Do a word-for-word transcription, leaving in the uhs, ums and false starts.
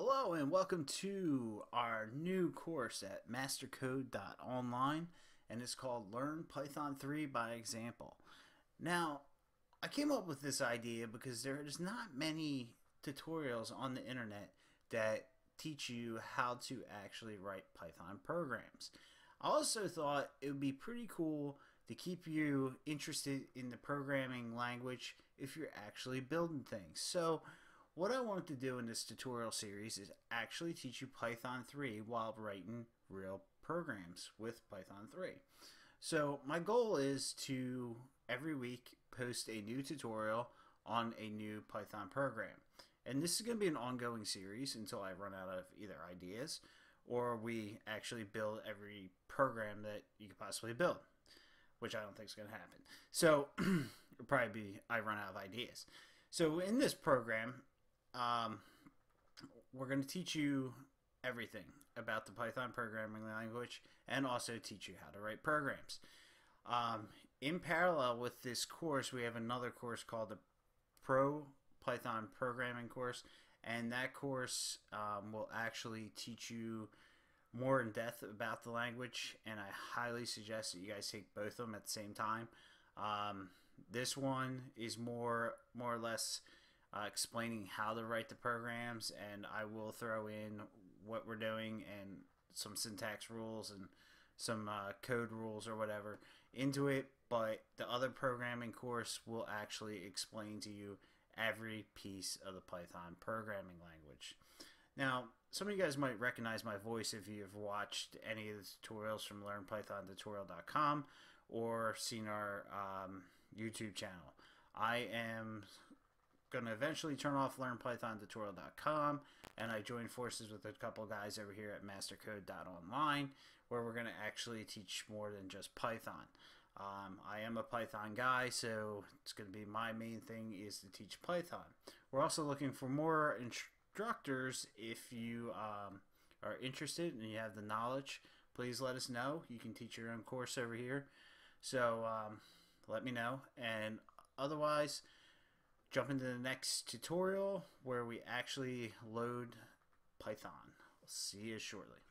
Hello and welcome to our new course at MasterCode.Online, and it's called Learn Python three by Example. Now, I came up with this idea because there's not many tutorials on the internet that teach you how to actually write Python programs. I also thought it would be pretty cool to keep you interested in the programming language if you're actually building things. So what I want to do in this tutorial series is actually teach you Python three while writing real programs with Python three. So my goal is to every week post a new tutorial on a new Python program. And this is going to be an ongoing series until I run out of either ideas or we actually build every program that you could possibly build, which I don't think is going to happen. So it'll probably be I run out of ideas. So in this program, Um, we're going to teach you everything about the Python programming language and also teach you how to write programs. Um, in parallel with this course, we have another course called the Pro Python Programming course, and that course um, will actually teach you more in depth about the language, and I highly suggest that you guys take both of them at the same time. Um, this one is more, more or less Uh, explaining how to write the programs, and I will throw in what we're doing and some syntax rules and some uh, code rules or whatever into it, but the other programming course will actually explain to you every piece of the Python programming language. Now, some of you guys might recognize my voice if you've watched any of the tutorials from Learn Python Tutorial dot com or seen our um, YouTube channel. I am going to eventually turn off Learn Python Tutorial dot com, and I joined forces with a couple guys over here at MasterCode.Online, where we're going to actually teach more than just Python. Um, I am a Python guy, so it's going to be my main thing is to teach Python. We're also looking for more instructors. If you um, are interested and you have the knowledge, please let us know. You can teach your own course over here. So um, let me know, and otherwise jump into the next tutorial where we actually load Python. I'll see you shortly.